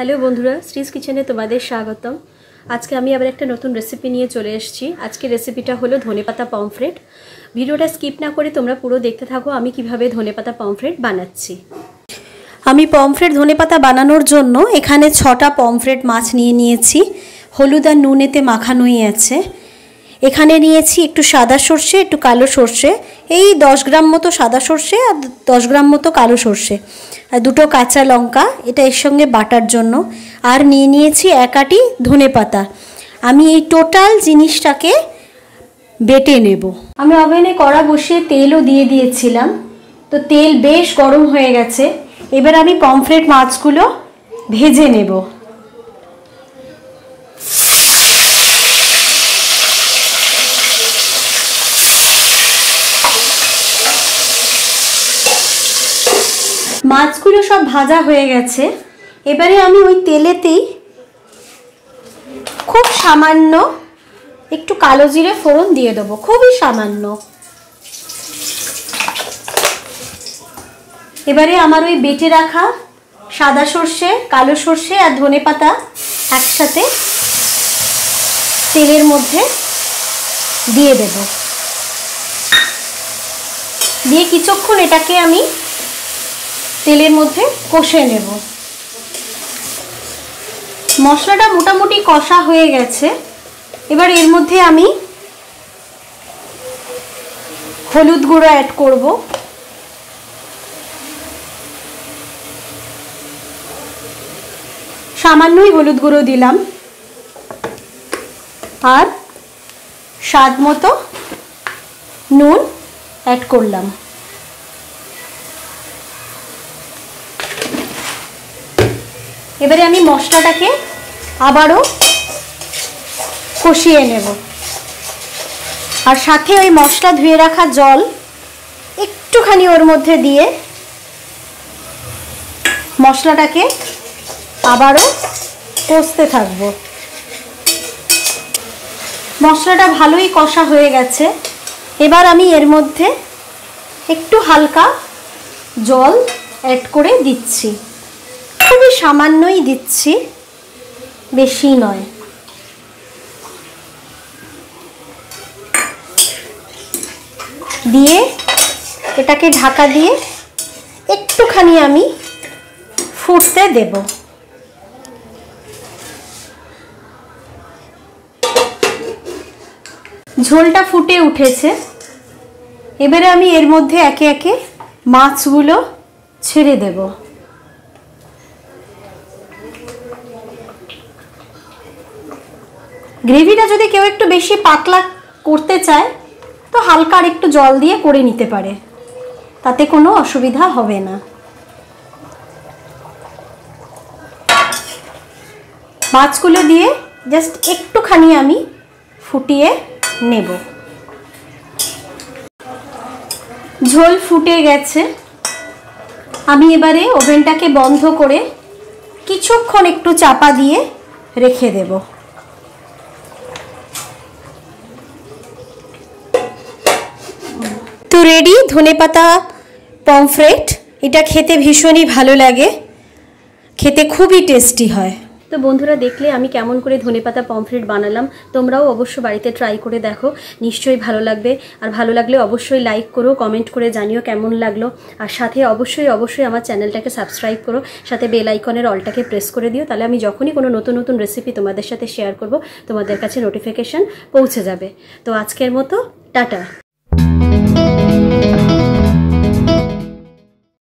Hello बंधुरा श्रीज किचने तुम्हारे स्वागतम। आज के आमी आबार एक नतून रेसिपी निये चले एसेछि। आज के रेसिपिटा हलो धनेपाता पमफ्रेट। भिडियोटा स्किप ना करे तोमरा पुरो देखते थाको आमी किभाबे धनेपाता पमफ्रेट बानाच्छि। आमी पमफ्रेट धनेपाता बानानोर जोन्नो एखाने 6टा पमफ्रेट माछ निये नियेछि, हलुद आर नुनेते माखानोई आछे। एखाने नियेछि एकटु सादा सर्षे एकटु कालो सर्षे, एई 10 ग्राम मतो सादा सर्षे आर 10 ग्राम मतो कालो सर्षे, दुटो काचा लंका एटा एर संगे बाटार जोन्नो, आर निये नियेछि एक आटी धने पाता। आमी एई टोटाल जिनिसटाके बेटे नेब। आमी ओभेने कड़ा बसिए तेलो दिए दिएछिलाम, तो तेल बेश गरम हये गेछे। एबार आमी पमफ्रेट माछगुलो भेजे नेब। মাছগুলো सब भाजा হয়ে গেছে। এবারে আমি ওই তেলেতেই खूब सामान्य একটু কালো জিরে ফোড়ন দিয়ে দেব, খুবই সামান্য। এবারে আমার ওই বেটে রাখা সাদা সরষে কালো সরষে আর ধনেপাতা একসাথে তেলের মধ্যে দিয়ে দেব, দিয়ে কিছুক্ষণ এটাকে আমি तेलर मध्य कषे नेब। मसलाटा मोटामुटी कषा हो गेছে। এবার এর মধ্যে আমি হলুদ গুঁড়া অ্যাড করব, সামান্যই হলুদ গুঁড়ো দিলাম, আর স্বাদ মতো নুন অ্যাড করলাম। एबारे आमी मसलाटाके आबारो कषिए नेब, और साथे ओई मसला धुए रखा जल एकटुखानी ओर मध्य दिए मसलाटाके आबारो कषते थाकबो। मसलाटा भालोई कषा हये गेছে। एबार आमी एर मध्य एकटु हालका जल एड करे दिচ্ছি, খুবই সামান্যই দিচ্ছি, বেশি নয়। দিয়ে এটাকে ঢাকা দিয়ে একটুখানি আমি ফুটতে দেব। ঝোলটা ফুটে উঠেছে। এবারে আমি এর মধ্যে একে একে মাছগুলো ছেড়ে দেব। ग्रेविटा जो क्यों एक बेशी पतला करते चाय तो हल्का एक जल दिए करे निते पारे, ताते कोनो असुविधा होबे ना। माछगुलो दिए जस्ट एकटुखानी आमी फुटिए नेब। झोल फुटे गेছে। आमी एबारे ओभेनटाके बंध करे किछुक्षण एकटु चापा दिए रेखे देब। तो रेडी धनेपाता पमफ्रेट। इटा खेते भीषण ही भालो लागे, खेते खूब ही टेस्टी है। तो बंधुरा देखले आमी केमन करे धनेपाता पमफ्रेट बानालाम, तोमराओ अवश्य बाड़ीते ट्राई करे देखो, निश्चयई भालो लागबे। आर भालो लागले अवश्यई लाइक करो, कमेंट करे जानियो केमन लागलो, आर साथे अवश्यई अवश्यई आमार चैनलटाके सबस्क्राइब करो, साथे बेल आइकनेर अलटाके प्रेस करे दिओ, ताहले आमी जखोनी कोनो नतुन नतुन रेसिपि तोमादेर साथे शेयार करब तोमादेर काछे नोटिफिकेशन पौंछे जाबे। तो आजकेर मतो टाटा।